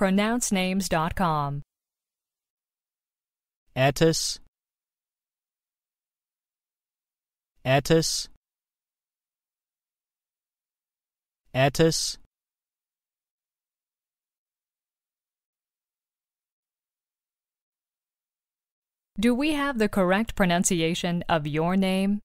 PronounceNames.com. Ates, Ates, Ates. Do we have the correct pronunciation of your name?